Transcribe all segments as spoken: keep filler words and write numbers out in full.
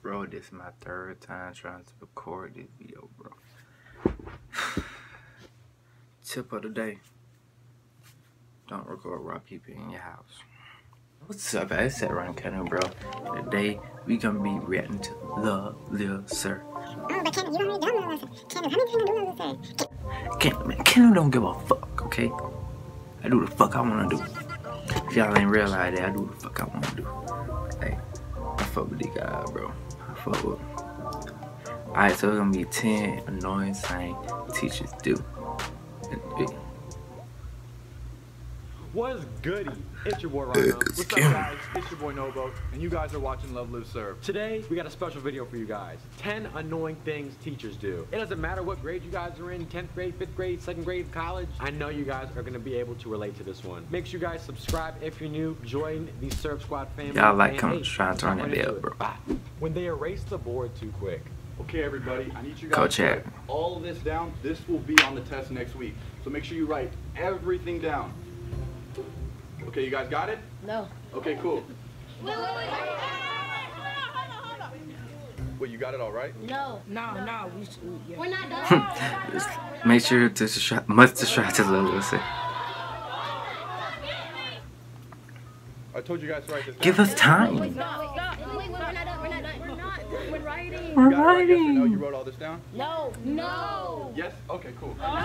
Bro, this is my third time trying to record this video, bro. Tip of the day. Don't record raw people in your house. What's up, guys? It's at Ryan Kenil, bro. Today, we gonna be reacting to Love, Live, Serve. No, but Kenil, you already done Love, Live, Serve. Kenil, how many Kenil do Love, Live, Serve? Kenil, man, Kenil don't give a fuck, okay? I do the fuck I wanna do. If y'all ain't realize that, I do the fuck I wanna do. Hey, I fuck with this guy, bro. I fuck with him. Alright, so it's gonna be ten annoying things teachers do. What's goody? It's your boy Rhino. What's up, guys? It's your boy Novo, and you guys are watching Love, Live, Serve. Today, we got a special video for you guys. ten annoying things teachers do. It doesn't matter what grade you guys are in, tenth grade, fifth grade, second grade, college. I know you guys are gonna be able to relate to this one. Make sure you guys subscribe if you're new. Join the Serve Squad family. Y'all like comment, try to turn that video, bro. When they erase the board too quick. Okay, everybody, I need you guys to write all of this down. This will be on the test next week. So make sure you write everything down. Okay, you guys got it? No. Okay, cool. Wait, wait, wait, wait, wait, wait, wait, hold on, hold on, hold on. Wait, you got it all right? No. No, no, no. We, we, yeah. We're not done. Just make sure to subscribe, must subscribe to the listen. I told you guys to write this down. Give us time. Wait, stop, stop. Wait, we're not done, we're not done. We're writing. We're writing. Yes or no? You wrote all this down? No. No. Yes? Okay, cool. Oh.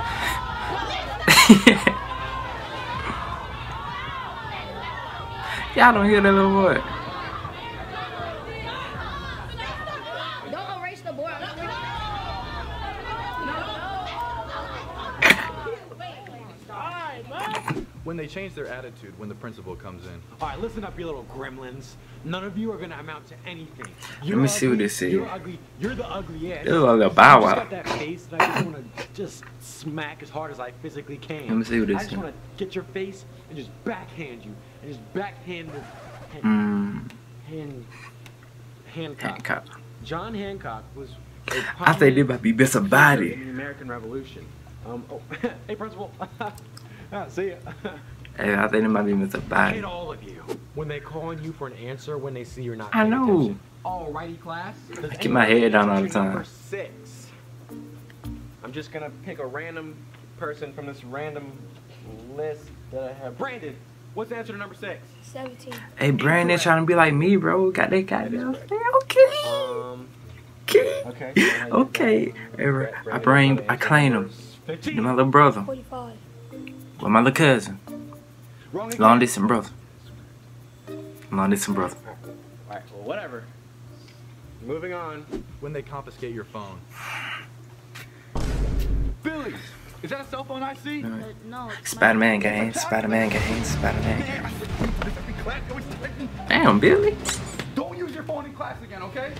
Y'all don't hear that little word. Don't erase the board. No. No. When they change their attitude when the principal comes in. All right, listen up, you little gremlins. None of you are gonna amount to anything. You're Let me ugly, see what this is. You're ugly. You're the ugliest. This is like a bow wow. I just got that face that I just wanna just smack as hard as I physically can. Let me see what this is. I just wanna get your face and just backhand you and just backhand the hand, mm. hand Hancock. Hancock. John Hancock was. I think they might be best of body. In the American Revolution. Um. Oh, hey, principal. Ah, see ya. Hey, I think it might be Mister Body. Hit all of you when they call on you for an answer when they see you're not paying I know. Attention. Alrighty, class. Does I keep my head down all the time. Number six. I'm just gonna pick a random person from this random list that I have. Brandon, what's the answer to number six? Seventeen. Hey, Brandon, trying to be like me, bro. Got they got that is okay. Um, okay. Okay. Okay. Okay. Brandon, I bring. I claim him. My little brother. forty-five. With my little cousin. Long distance brother. Long distance brother. Alright, well, whatever. Moving on. When they confiscate your phone. Billy! Is that a cell phone I see? No. no Spider-Man game, Spider-Man game, Spider-Man game. Damn, Billy. Don't use your phone in class again, okay?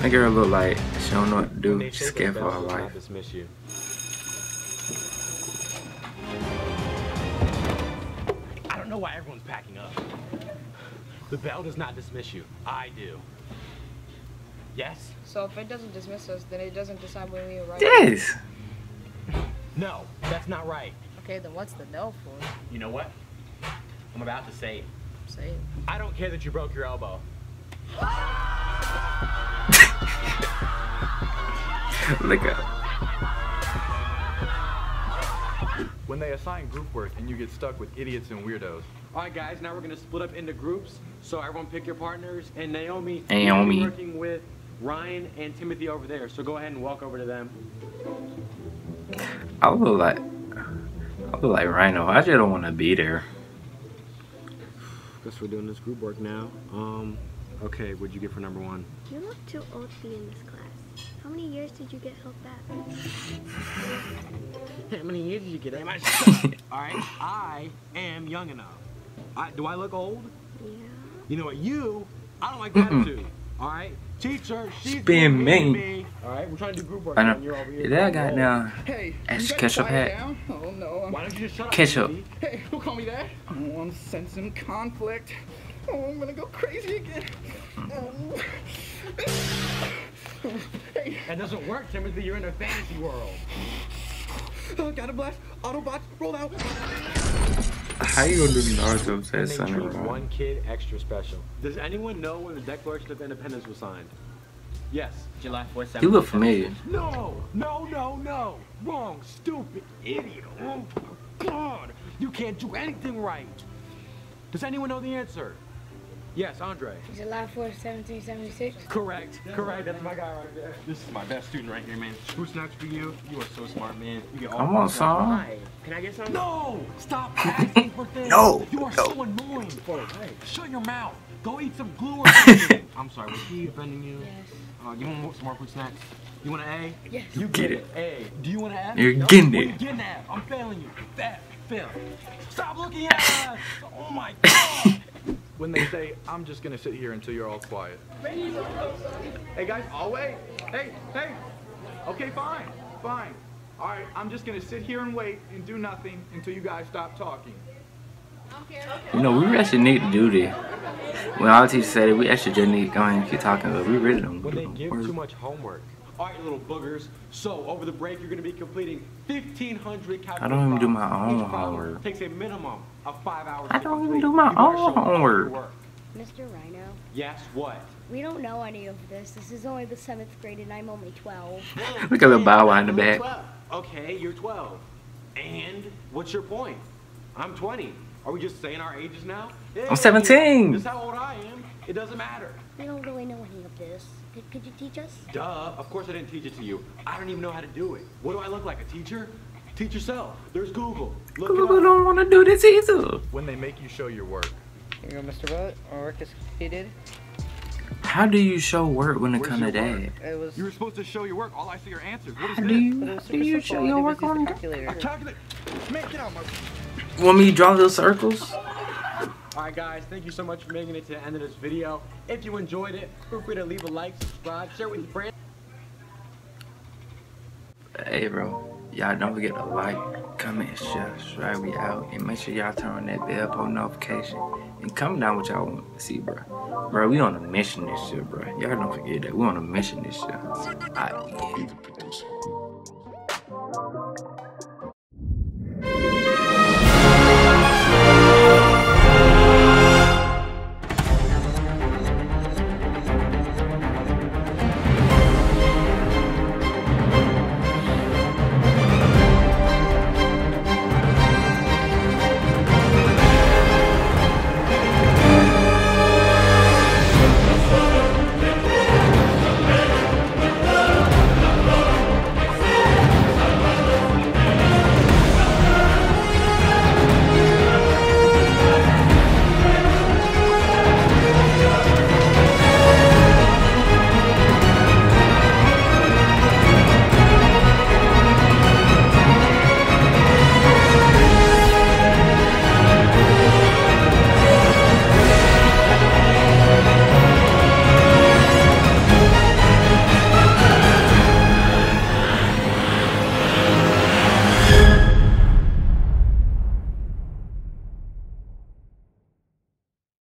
That girl look like she don't know what to do. She's scared for her life. I don't know why everyone's packing up. The bell does not dismiss you. I do. Yes? So if it doesn't dismiss us, then it doesn't decide when we arrive. Yes! No, that's not right. Okay, then what's the bell for? You know what? I'm about to say it. Say it. I don't care that you broke your elbow. Look up. When they assign group work and you get stuck with idiots and weirdos. Alright guys, now we're gonna split up into groups. So everyone pick your partners. And Naomi, Naomi. You're working with Ryan and Timothy over there. So go ahead and walk over to them. I look like I look like Rhino. I just don't wanna be there. Guess we're doing this group work now. Um okay, what'd you get for number one? You look too old to be in this class. How many years did you get held back? How many years did you get held back? Alright, I am young enough. I, do I look old? Yeah. You know what, you, I don't like that mm -mm. too. Alright, teacher, she's being mean. Me. Alright, we're trying to do group work. I know. You're over here. Yeah, I got now. Hey, extra ketchup hat. Oh no. I'm Why don't you just shut ketchup. Up? Ketchup. Hey, who called me that? Oh, I'm sensing conflict. Oh, I'm gonna go crazy again. Oh. Hey. That doesn't work, Timothy. You're in a fantasy world. Oh, gotta blast. Autobots Roll Out. How you gonna do Naruto says something about one kid extra special? Does anyone know when the Declaration of Independence was signed? Yes, July fourth. You look familiar. No, no, no, no. Wrong, stupid, idiot. Oh God, you can't do anything right. Does anyone know the answer? Yes, Andre. July fourth, seventeen seventy-six. Correct, correct. That's my guy right there. This is my best student right here, man. Who's next for you? You are so smart, man. You get all Come on, son. Hi. Can I get some? No! Stop asking for things. No! You are no. so annoying. Hey, shut your mouth. Go eat some glue or something. I'm sorry, was he offending you? Yes. Uh, you want some more quick snacks? You want an A? Yes. You get, get it. A. Do you want an F? You're no? getting it. You're getting F. I'm failing you. F. Fail. Stop looking at us. Oh my God. When they say, I'm just gonna sit here until you're all quiet. Hey guys, I'll wait. Hey, hey. Okay, fine, fine. All right, I'm just gonna sit here and wait and do nothing until you guys stop talking. You know, we actually need to do this. When our teacher said it, we actually just need to go ahead and keep talking, but we really don't. When they give too much homework. All right, little boogers. So over the break, you're gonna be completing fifteen hundred calculations. I don't even do my own homework. Takes a minimum of five hours. I don't even do my own homework. Mister Rhino. Yes, what? We don't know any of this. This is only the seventh grade, and I'm only twelve. Look at the bow in the back. twelve. Okay, you're twelve. And what's your point? I'm twenty. Are we just saying our ages now? Hey, I'm seventeen. This is how old I am. It doesn't matter. I don't really know any of this. Could, could you teach us? Duh. Of course I didn't teach it to you. I don't even know how to do it. What do I look like, a teacher? Teach yourself. There's Google. Look Google don't want to do this either. When they make you show your work. Here you go, Mister Butt. Our work is completed. How do you show work when it comes to that? It was... You were supposed to show your work. All I see are answers. What is how this? Do you, how do you show your work on a calculator? A calculator. Man, get out of my... Want me to draw those circles? Alright guys, thank you so much for making it to the end of this video. If you enjoyed it, feel free to leave a like, subscribe, share with your friends. Hey bro, y'all don't forget to like, comment, share, subscribe, we out. And make sure y'all turn on that bell for notification. And comment down what y'all want to see, bro. Bro, we on a mission this year, bro. Y'all don't forget that. We on a mission this year. Alright, yeah.